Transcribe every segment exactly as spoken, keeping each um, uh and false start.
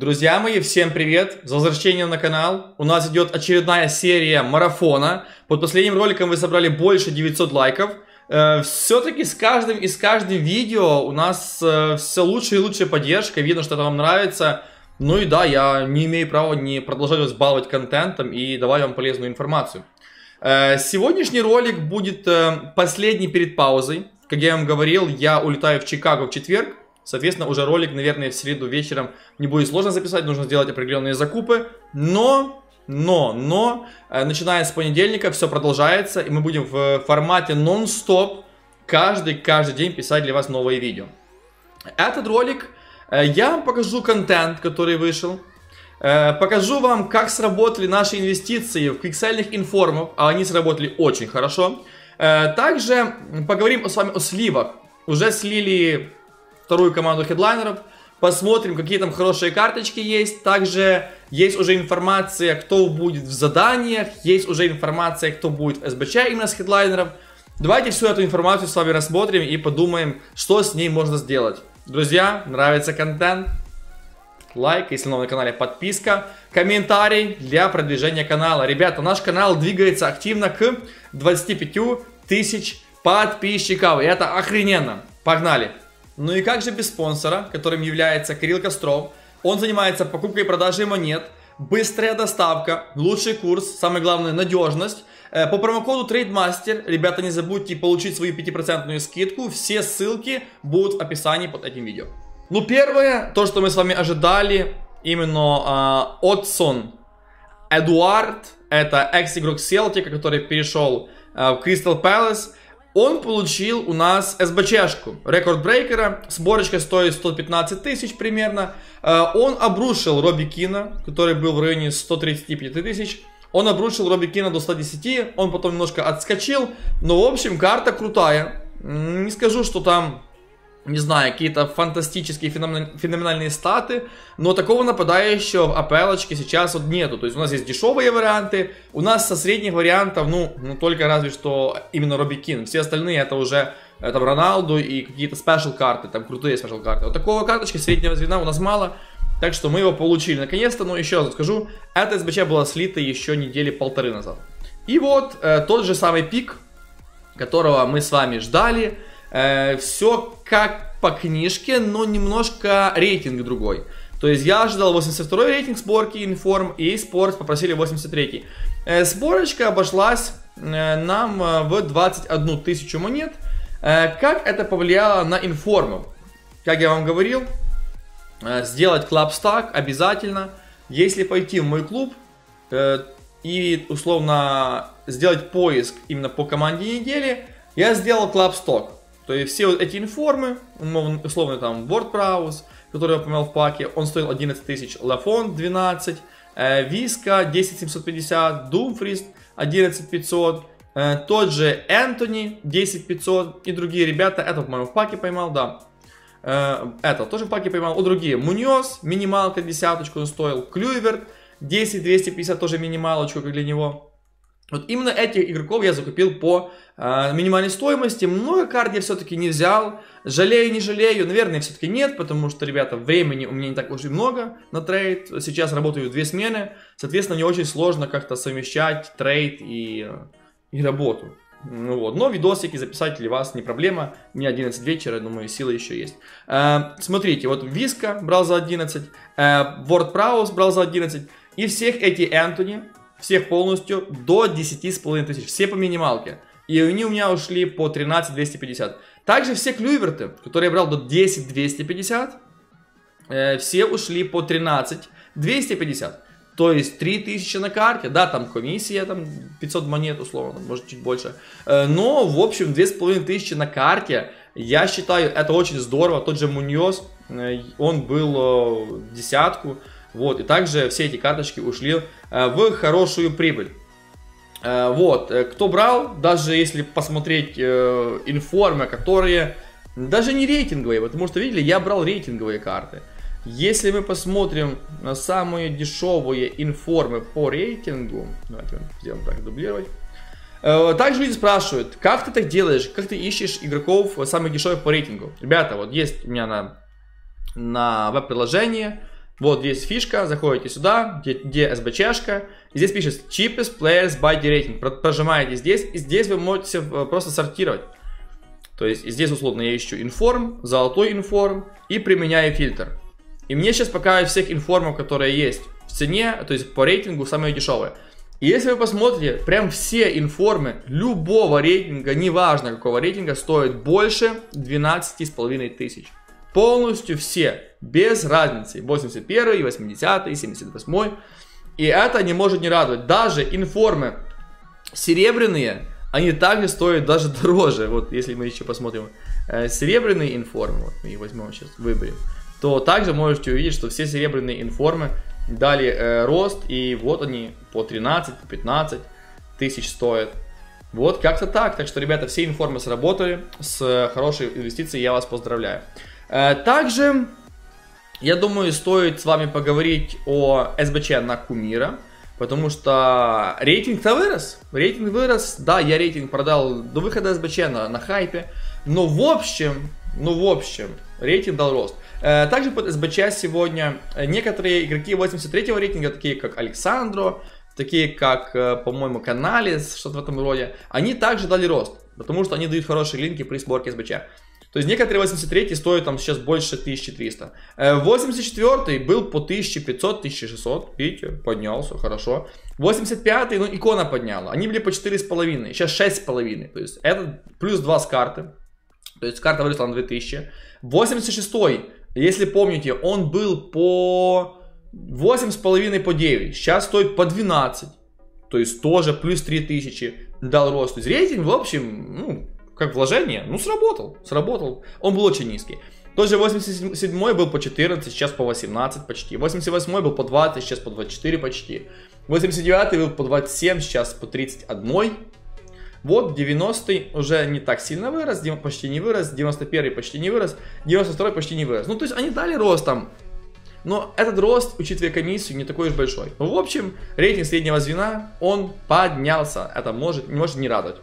Друзья мои, всем привет! За возвращение на канал. У нас идет очередная серия марафона. Под последним роликом вы собрали больше девятисот лайков. Э, Все-таки с каждым и с каждым видео у нас э, все лучше и лучше поддержка. Видно, что это вам нравится. Ну и да, я не имею права не продолжать вас баловать контентом и давать вам полезную информацию. Э, сегодняшний ролик будет э, последний перед паузой. Как я вам говорил, я улетаю в Чикаго в четверг. Соответственно, уже ролик, наверное, в среду вечером не будет сложно записать, нужно сделать определенные закупы. Но, но, но, начиная с понедельника все продолжается, и мы будем в формате нон-стоп каждый, каждый день писать для вас новые видео. Этот ролик, я вам покажу контент, который вышел. Покажу вам, как сработали наши инвестиции в квиксельных информов, а они сработали очень хорошо. Также поговорим с вами о сливах. Уже слили вторую команду хедлайнеров. Посмотрим, какие там хорошие карточки есть. Также есть уже информация, кто будет в заданиях. Есть уже информация, кто будет в эс бэ че именно с хедлайнеров. Давайте всю эту информацию с вами рассмотрим и подумаем, что с ней можно сделать. Друзья, нравится контент? Лайк, если новый на канале, подписка. Комментарий для продвижения канала. Ребята, наш канал двигается активно к двадцати пяти тысяч подписчиков. И это охрененно. Погнали! Ну и как же без спонсора, которым является Кирилл Костров. Он занимается покупкой и продажей монет, быстрая доставка, лучший курс, самое главное надежность. По промокоду Trade Master, ребята, не забудьте получить свою пятипроцентную скидку. Все ссылки будут в описании под этим видео. Ну первое, то что мы с вами ожидали, именно э, Одсон Эдуард, это экс-игрок Селтика, который перешел э, в Crystal Palace. Он получил у нас эс бэ чешку, рекорд-брейкера, сборочка стоит сто пятнадцать тысяч примерно. Он обрушил Робби Кина, который был в районе ста тридцати пяти тысяч. Он обрушил Робби Кина до ста десяти, он потом немножко отскочил. Но в общем, карта крутая. Не скажу, что там, не знаю, какие-то фантастические феноменальные статы, но такого нападающего в АПЛ-очке сейчас вот нету. То есть у нас есть дешевые варианты, у нас со средних вариантов, ну, ну только разве что именно Робби Кин. Все остальные это уже там Роналду и какие-то спешл-карты, там крутые спешл-карты. Вот такого карточки среднего звена у нас мало, так что мы его получили наконец-то. Но еще раз скажу, эта эс бэ че была слита еще недели полторы назад. И вот э, тот же самый пик, которого мы с вами ждали. Э, все как по книжке, но немножко рейтинг другой. То есть я ожидал восемьдесят второй рейтинг сборки информ, и спорт попросили восемьдесят третий. Э, сборочка обошлась э, нам э, в двадцать одну тысячу монет. Э, как это повлияло на информу? Как я вам говорил, э, сделать клаб-стак обязательно. Если пойти в мой клуб э, и условно сделать поиск именно по команде недели, я сделал клаб-стак. То есть все вот эти информы, условно там Ворд Праус, который я упоминал в паке, он стоил одиннадцать тысяч, LaFont двенадцать, Visco десять тысяч семьсот пятьдесят, Doomfriest одиннадцать тысяч пятьсот, тот же Энтони десять тысяч пятьсот и другие ребята, это, по-моему, в паке поймал, да, это тоже в паке поймал, у другие Munoz, минималка десяточку он стоил, Kluivert десять тысяч двести пятьдесят, тоже минималочку как для него. Вот именно этих игроков я закупил по э, минимальной стоимости. Много карт я все-таки не взял. Жалею, не жалею. Наверное, все-таки нет, потому что, ребята, времени у меня не так уж и много на трейд. Сейчас работаю в две смены. Соответственно, мне очень сложно как-то совмещать трейд и, и работу. Ну, вот. Но видосики записать для вас не проблема. Не одиннадцать вечера, думаю, силы еще есть. Э, смотрите, вот Visco брал за одиннадцать, Ворд Праус брал за одиннадцать. И всех эти Энтони... Всех полностью до десяти с половиной тысяч. Все по минималке. И они у меня ушли по тринадцать тысяч двести пятьдесят. Также все клюверты, которые я брал до десяти тысяч двухсот пятидесяти, э, все ушли по тринадцать тысяч двести пятьдесят. То есть три тысячи на карте. Да, там комиссия, там пятьсот монет условно, может чуть больше. Э, но в общем две тысячи пятьсот на карте. Я считаю, это очень здорово. Тот же Munoz, э, он был э, десятку. Вот, и также все эти карточки ушли э, в хорошую прибыль. Э, вот, кто брал, даже если посмотреть э, информы, которые даже не рейтинговые, потому что, видели, я брал рейтинговые карты. Если мы посмотрим на самые дешевые информы по рейтингу, давайте сделаем так, дублировать. Э, также люди спрашивают, как ты так делаешь, как ты ищешь игроков самых дешевых по рейтингу. Ребята, вот есть у меня на, на веб-приложении Вот здесь фишка, заходите сюда, где, где эс бэ чэ-шка, здесь пишет cheapest players by the rating, прожимаете здесь, и здесь вы можете просто сортировать. То есть здесь условно я ищу информ, золотой информ и применяю фильтр. И мне сейчас показывают всех информов, которые есть в цене, то есть по рейтингу самые дешевые. И если вы посмотрите, прям все информы любого рейтинга, неважно какого рейтинга, стоят больше двенадцати с половиной тысяч. Полностью все, без разницы, восемьдесят первый, восьмидесятый, семьдесят восьмой. И это не может не радовать. Даже информы серебряные, они также стоят даже дороже. Вот если мы еще посмотрим серебряные информы, вот мы их возьмем сейчас, выберем, то также можете увидеть, что все серебряные информы дали э, рост, и вот они по тринадцать-пятнадцать тысяч стоят. Вот как-то так. Так что, ребята, все информы сработали, с хорошей инвестицией я вас поздравляю. Также, я думаю, стоит с вами поговорить о эс бэ чэ на кумира, потому что рейтинг-то вырос, рейтинг вырос, да, я рейтинг продал до выхода эс бэ чэ на, на хайпе, но в общем, ну в общем, рейтинг дал рост. Также под эс бэ чэ сегодня некоторые игроки восемьдесят третьего рейтинга, такие как Александро, такие как, по-моему, Каналис, что-то в этом роде, они также дали рост, потому что они дают хорошие линки при сборке эс бэ чэ. То есть некоторые восемьдесят третий стоят там сейчас больше тысячи трёхсот. восемьдесят четвёртый был по тысяче пятисот — тысяче шестисот. Видите, поднялся, хорошо. восемьдесят пятый, ну, икона подняла. Они были по четыре с половиной, сейчас шесть с половиной. То есть это плюс два с карты. То есть карта выросла на две тысячи. восемьдесят шестой, если помните, он был по восемь с половиной, по девять. Сейчас стоит по двенадцать. То есть тоже плюс три тысячи дал рост. То есть рейтинг, в общем, ну... как вложение, ну сработал, сработал, он был очень низкий. Тоже восемьдесят седьмой был по четырнадцать, сейчас по восемнадцать почти. восемьдесят восьмой был по двадцать, сейчас по двадцать четыре почти. восемьдесят девятый был по двадцать семь, сейчас по тридцать один. Вот девяностый уже не так сильно вырос, почти не вырос. девяносто первый почти не вырос, девяносто второй почти не вырос. Ну то есть они дали рост там, но этот рост, учитывая комиссию, не такой уж большой. Ну, в общем, рейтинг среднего звена, он поднялся, это может, может не радовать.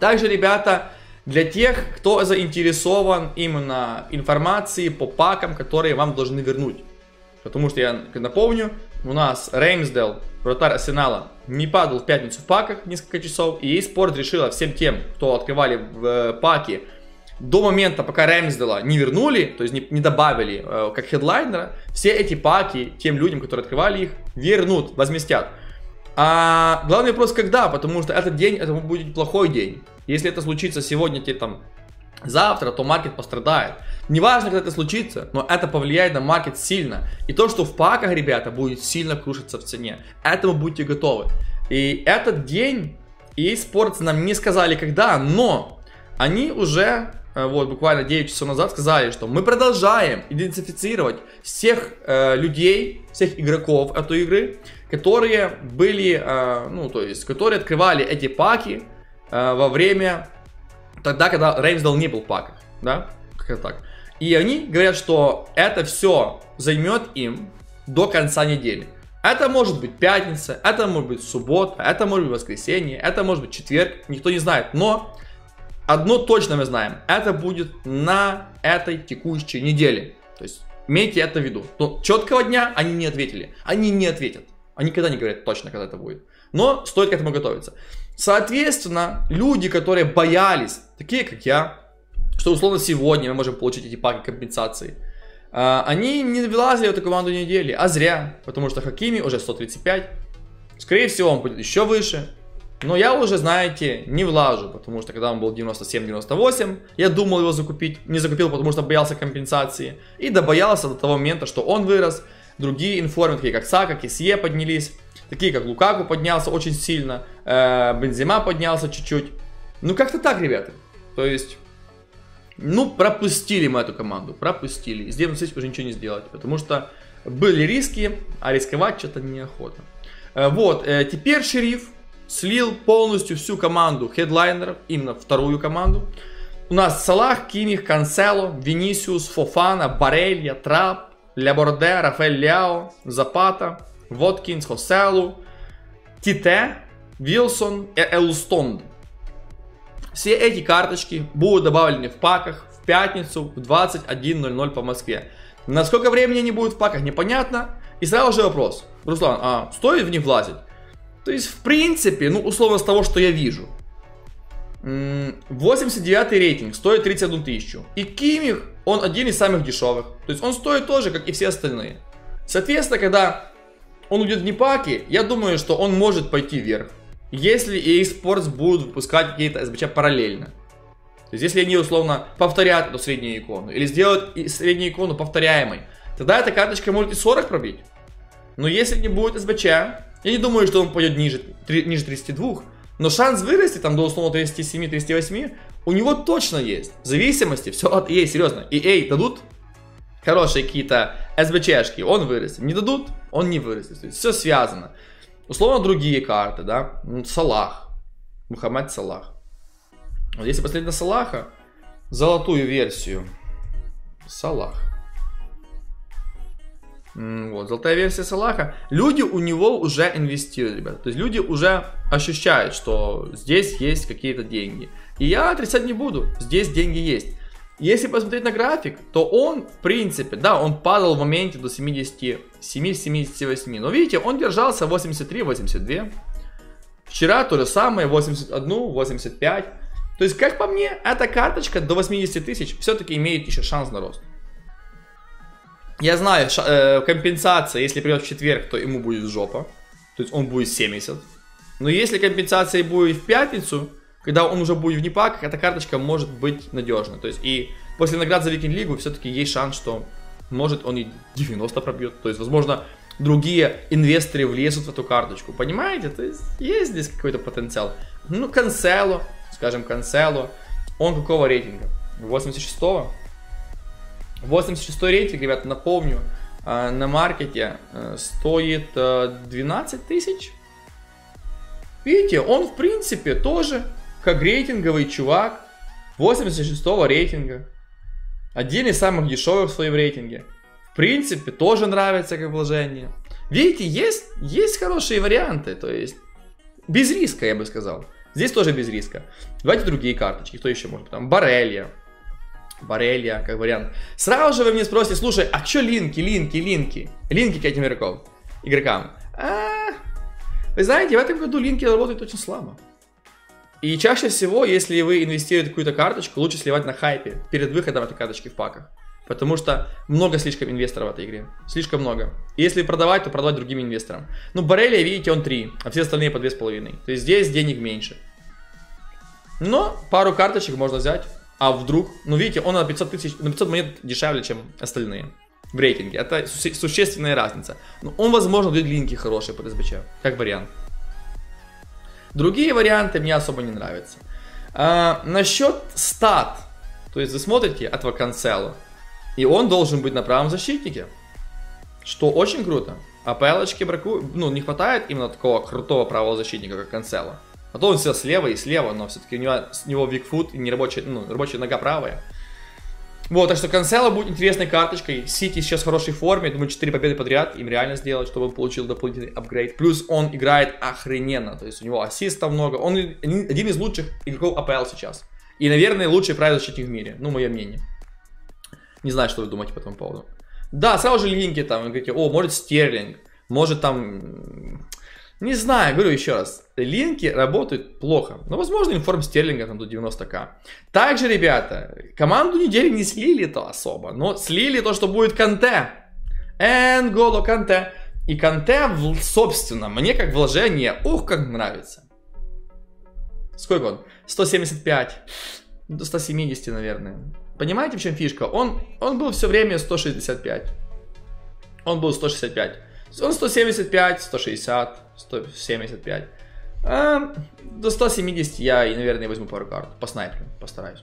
Также, ребята, для тех, кто заинтересован именно информацией по пакам, которые вам должны вернуть. Потому что, я напомню, у нас Реймсделл, вратарь Арсенала, не падал в пятницу в паках несколько часов. И eSport решила всем тем, кто открывали э, паки до момента, пока Реймсделла не вернули, то есть не, не добавили э, как хедлайнера, все эти паки тем людям, которые открывали их, вернут, возместят. А главный вопрос, когда, потому что этот день, это будет плохой день. Если это случится сегодня, тебе там завтра, то маркет пострадает. Неважно, когда это случится, но это повлияет на маркет сильно. И то, что в паках, ребята, будет сильно крушиться в цене. Этому будьте готовы. И этот день, и eSports нам не сказали когда, но они уже вот буквально девять часов назад сказали, что мы продолжаем идентифицировать всех э, людей, всех игроков этой игры, которые были, э, ну то есть, которые открывали эти паки э, во время, тогда, когда Реймсдейл не был в паках, да, как-то так. И они говорят, что это все займет им до конца недели. Это может быть пятница, это может быть суббота, это может быть воскресенье, это может быть четверг, никто не знает, но... Одно точно мы знаем, это будет на этой текущей неделе. То есть имейте это в виду. Но четкого дня они не ответили. Они не ответят. Они никогда не говорят точно, когда это будет. Но стоит к этому готовиться. Соответственно, люди, которые боялись, такие как я, что условно сегодня мы можем получить эти паки компенсации, они не влазили в эту команду недели. А зря. Потому что Хакими уже сто тридцать пять. Скорее всего, он будет еще выше. Но я уже, знаете, не влажу, потому что когда он был девяносто семь — девяносто восемь, я думал его закупить, не закупил, потому что боялся компенсации. И добоялся до того момента, что он вырос. Другие информы, такие как Сака, Кисье поднялись. Такие как Лукаку поднялся очень сильно. Э, Бензима поднялся чуть-чуть. Ну как-то так, ребята. То есть, ну пропустили мы эту команду, пропустили. С девяносто тысяч уже ничего не сделать, потому что были риски, а рисковать что-то неохота. Э, вот, э, теперь Шериф слил полностью всю команду хедлайнеров, именно вторую команду. У нас Салах, Кимих, Кансело, Венисиус, Фофана, Барелла, Трапп, Леборде, Рафаэль Ляо, Запата, Воткинс, Хоселу, Тите, Вилсон и Элстон. Все эти карточки будут добавлены в паках в пятницу в двадцать один ноль ноль по Москве. На сколько времени они будут в паках, непонятно. И сразу же вопрос: Руслан, а стоит в них влазить? То есть, в принципе, ну, условно, с того, что я вижу, восемьдесят девятый рейтинг стоит тридцать одну тысячу. И Кимих, он один из самых дешевых. То есть он стоит тоже, как и все остальные. Соответственно, когда он уйдет в непаки, я думаю, что он может пойти вверх, если и Sports будут выпускать какие-то СБЧ параллельно. То есть если они условно повторят эту среднюю икону или сделают среднюю икону повторяемой, тогда эта карточка может и сорок пробить. Но если не будет СБЧ, я не думаю, что он пойдет ниже, ниже тридцати двух. Но шанс вырасти там до условно тридцати семи тридцати восьми у него точно есть. В зависимости, все от и эй, серьезно. и эй дадут хорошие какие-то СБЧшки, он вырастет. Не дадут, он не вырастет. То есть все связано. Условно другие карты, да. Салах. Мухаммед Салах. Вот если посмотреть на Салаха, золотую версию. Салах. Вот, золотая версия Салаха. Люди у него уже инвестируют, ребят. То есть люди уже ощущают, что здесь есть какие-то деньги. И я отрицать не буду, здесь деньги есть. Если посмотреть на график, то он, в принципе, да, он падал в моменте до семидесяти семи семидесяти восьми. Но видите, он держался восемьдесят три восемьдесят два. Вчера то же самое, восемьдесят один восемьдесят пять. То есть, как по мне, эта карточка до восьмидесяти тысяч все-таки имеет еще шанс на рост. Я знаю, компенсация, если придет в четверг, то ему будет жопа. То есть он будет семьдесят. Но если компенсация будет в пятницу, когда он уже будет в непаках, эта карточка может быть надежна. То есть и после наград за Викинг Лигу все-таки есть шанс, что может он и девяносто пробьет. То есть, возможно, другие инвесторы влезут в эту карточку. Понимаете? То есть есть здесь какой-то потенциал. Ну, Кансело, скажем, Кансело. Он какого рейтинга? восемьдесят шестого? восемьдесят шестой рейтинг, ребята, напомню, на маркете стоит двенадцать тысяч. Видите, он в принципе тоже как рейтинговый чувак восемьдесят шестого рейтинга. Один из самых дешевых в своем рейтинге. В принципе, тоже нравится как вложение. Видите, есть, есть хорошие варианты, то есть без риска, я бы сказал. Здесь тоже без риска. Давайте другие карточки, кто еще может? Там Барелла. Барелла, как вариант. Сразу же вы мне спросите: слушай, а что линки, линки, линки? Линки к этим игрокам. игрокам. А, вы знаете, в этом году линки работают очень слабо. И чаще всего, если вы инвестируете в какую-то карточку, лучше сливать на хайпе перед выходом этой карточки в паках. Потому что много слишком инвесторов в этой игре. Слишком много. И если продавать, то продавать другим инвесторам. Ну, Барелла, видите, он три, а все остальные по две с половиной. То есть здесь денег меньше. Но пару карточек можно взять. А вдруг, ну видите, он на пятьсот тысяч, на пятьсот монет дешевле, чем остальные в рейтинге. Это су- существенная разница. Но он, возможно, дает линки хорошие под СБЧ, как вариант. Другие варианты мне особо не нравятся. А, насчет стат. То есть вы смотрите этого Кансело, и он должен быть на правом защитнике, что очень круто. А АПЛ-очки браку, ну, не хватает именно такого крутого правого защитника, как Кансело. А то он все слева и слева, но все-таки у него, с него бигфут и нерабочая, ну, рабочая нога правая. Вот, так что Кансело будет интересной карточкой. Сити сейчас в хорошей форме. Думаю, четыре победы подряд им реально сделать, чтобы он получил дополнительный апгрейд. Плюс он играет охрененно. То есть у него ассистов много. Он один из лучших игроков АПЛ сейчас. И, наверное, лучший правый защитник в мире. Ну, мое мнение. Не знаю, что вы думаете по этому поводу. Да, сразу же линки там. Вы говорите: о, может Стерлинг. Может там... Не знаю, говорю еще раз, линки работают плохо. Но, возможно, информ Стерлинга там до девяноста тысяч. Также, ребята, команду недели не слили-то особо, но слили то, что будет Канте. Энголо Канте. И Канте, собственно, мне как вложение, ух, как нравится. Сколько он? сто семьдесят пять. До ста семидесяти, наверное. Понимаете, в чем фишка? Он, он был все время сто шестьдесят пять. Он был сто шестьдесят пять. Он сто семьдесят пять, сто шестьдесят, сто семьдесят пять. А, до ста семидесяти я, наверное, возьму пару карт. По снайперу постараюсь.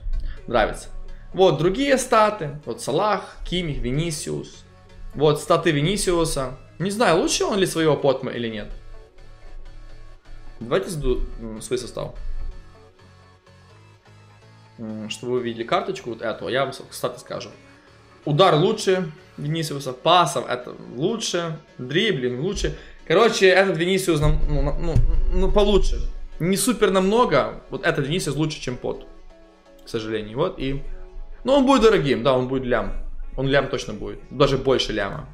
Нравится. Вот другие статы. Вот Салах, Кимих, Венисиус. Вот статы Венисиуса. Не знаю, лучше он ли своего потма или нет. Давайте сду свой состав. Чтобы вы видели карточку вот эту. Я вам, кстати, скажу. Удар лучше Венисиуса, пасов это лучше, дриблинг лучше. Короче, этот Венисиус нам, ну, ну, ну, получше. Не супер намного, вот этот Венисиус лучше, чем пот. К сожалению, вот и... Но он будет дорогим, да, он будет лям. Он лям точно будет. Даже больше ляма.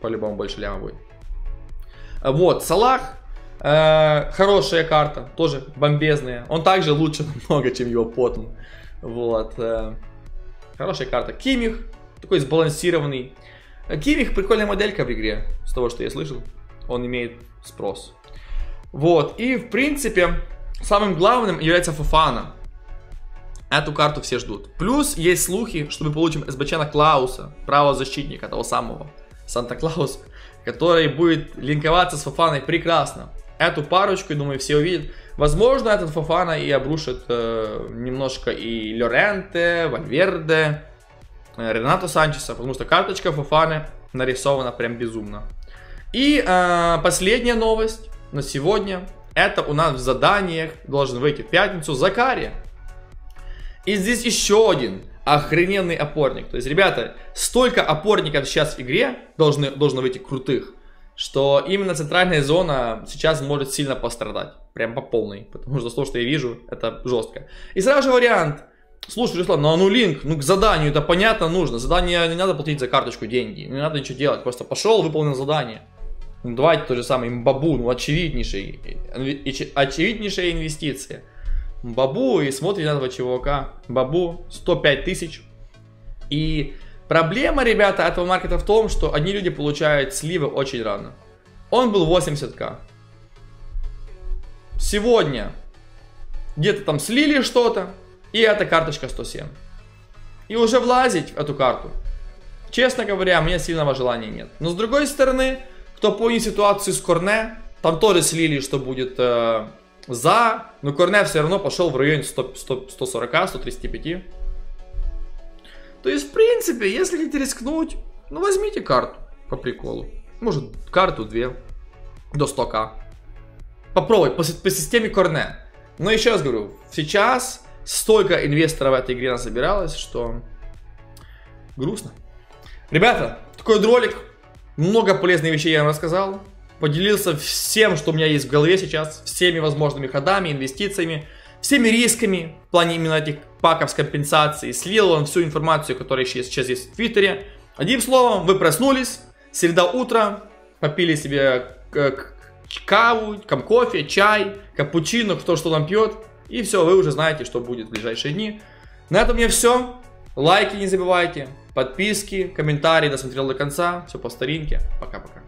По-любому больше ляма будет. Вот, Салах. Э, хорошая карта. Тоже бомбезная. Он также лучше намного, чем его потом. Вот. Э, хорошая карта. Кимих. Такой сбалансированный. Кимих прикольная моделька в игре. С того, что я слышал. Он имеет спрос. Вот. И, в принципе, самым главным является Фофана. Эту карту все ждут. Плюс есть слухи, что мы получим эс бэ че на Клауса, правого защитника, того самого Санта-Клауса, который будет линковаться с Фофаной прекрасно. Эту парочку, я думаю, все увидят. Возможно, этот Фофана и обрушит э, немножко и Лоренте, Вальверде, э, Ренато Санчеса, потому что карточка Фофаны нарисована прям безумно. И э, последняя новость на сегодня. Это у нас в заданиях должен выйти в пятницу Закари. И здесь еще один охрененный опорник. То есть, ребята, столько опорников сейчас в игре должны, должно выйти крутых, что именно центральная зона сейчас может сильно пострадать. Прям по полной. Потому что то, что я вижу, это жестко. И сразу же вариант. Слушай, Руслан, ну а ну линк, ну к заданию это понятно нужно. Задание не надо платить за карточку деньги. Не надо ничего делать. Просто пошел, выполнил задание. Ну, давайте то же самое. Мбабу, ну очевиднейшая, очевиднейшая инвестиция. Мбабу и смотрит на этого чувака. Мбабу сто пять тысяч. И проблема, ребята, этого маркета в том, что одни люди получают сливы очень рано. Он был восемьдесят ка. Сегодня где-то там слили что-то. И эта карточка сто семь. И уже влазить в эту карту, честно говоря, мне сильного желания нет. Но с другой стороны, кто помнит ситуацию с Корне, там тоже слили, что будет... Э За, но Корне все равно пошел в районе сто сорок — сто тридцать пять. То есть, в принципе, если хотите рискнуть, ну возьмите карту по приколу. Может, карту две до сто ка. Попробуй по, по системе Корне. Но еще раз говорю, сейчас столько инвесторов в этой игре насобиралось, что грустно. Ребята, такой ролик. Много полезных вещей я вам рассказал. Поделился всем, что у меня есть в голове сейчас, всеми возможными ходами, инвестициями, всеми рисками в плане именно этих паков с компенсацией. Слил вам всю информацию, которая сейчас есть в Твиттере. Одним словом, вы проснулись, среда утра, попили себе каву, кофе, чай, капучино, кто что там пьет. И все, вы уже знаете, что будет в ближайшие дни. На этом у меня все. Лайки не забывайте, подписки, комментарии досмотрел до конца. Все по старинке. Пока-пока.